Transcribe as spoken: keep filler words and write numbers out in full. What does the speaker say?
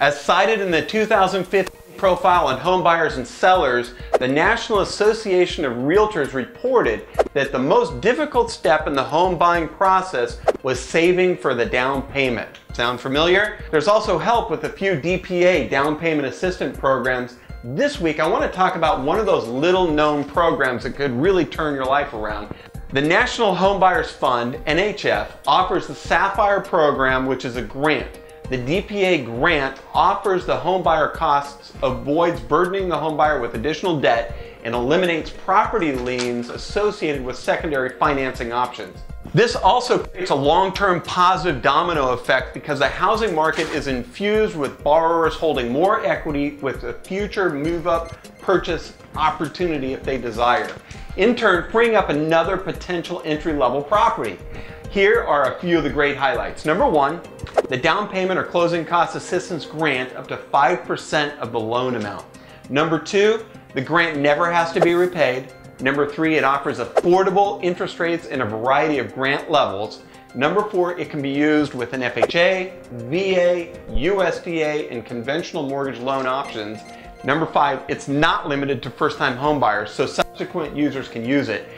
As cited in the two thousand fifteen profile on home buyers and sellers, the National Association of Realtors reported that the most difficult step in the home buying process was saving for the down payment. Sound familiar? There's also help with a few D P A down payment assistance programs. This week, I want to talk about one of those little known programs that could really turn your life around. The National Homebuyers Fund, N H F, offers the Sapphire Program, which is a grant. The D P A grant offers the homebuyer costs, avoids burdening the homebuyer with additional debt, and eliminates property liens associated with secondary financing options. This also creates a long-term positive domino effect because the housing market is infused with borrowers holding more equity with a future move-up purchase opportunity if they desire, in turn freeing up another potential entry-level property. Here are a few of the great highlights. Number one, the down payment or closing cost assistance grant up to five percent of the loan amount. Number two, the grant never has to be repaid. Number three, it offers affordable interest rates in a variety of grant levels. Number four, it can be used with an F H A, V A, U S D A, and conventional mortgage loan options. Number five, it's not limited to first-time homebuyers, so subsequent users can use it.